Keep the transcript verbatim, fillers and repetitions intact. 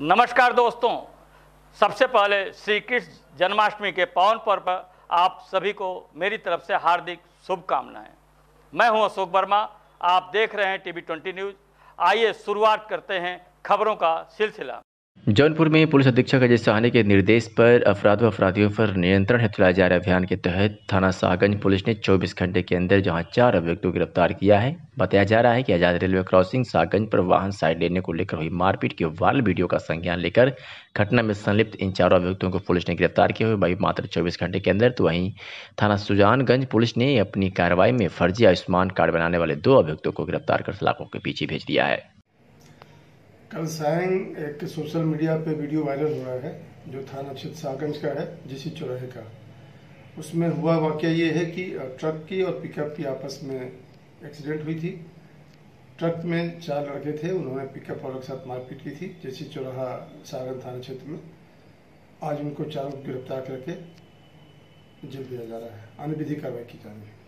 नमस्कार दोस्तों, सबसे पहले श्री कृष्ण जन्माष्टमी के पावन पर्व पर आप सभी को मेरी तरफ से हार्दिक शुभकामनाएं। मैं हूं अशोक वर्मा, आप देख रहे हैं टीवी बीस न्यूज़। आइए शुरुआत करते हैं खबरों का सिलसिला। जौनपुर में पुलिस अधीक्षक अजय साहनी के निर्देश पर अफराध व अपराधियों पर नियंत्रण हेतु चलाए जा रहे अभियान के तहत थाना शाहगंज पुलिस ने चौबीस घंटे के अंदर जहां चार अभियुक्तों को गिरफ्तार किया है। बताया जा रहा है कि आजाद रेलवे क्रॉसिंग शाहगंज पर वाहन साइड लेने को लेकर हुई मारपीट के वायरल वीडियो का संज्ञान लेकर घटना में संलिप्त इन चारों अभियुक्तों को पुलिस ने गिरफ्तार किया हुए भाई मात्र चौबीस घंटे के अंदर। तो वहीं थाना सुजानगंज पुलिस ने अपनी कार्रवाई में फर्जी आयुष्मान कार्ड बनाने वाले दो अभियुक्तों को गिरफ्तार कर सलाखों के पीछे भेज दिया है। कल सायं एक सोशल मीडिया पे वीडियो वायरल हुआ है जो थाना क्षेत्र शाहगंज का है, जिसी चौराहे का। उसमें हुआ वाकया ये है कि ट्रक की और पिकअप की आपस में एक्सीडेंट हुई थी। ट्रक में चार लड़के थे, उन्होंने पिकअप वालों के साथ मारपीट की थी। जिसी चौराहा शाहगंज थाना क्षेत्र में आज उनको चारों गिरफ्तार करके जेल भेजा जा रहा है, अनविधिक कार्रवाई की जा रही है।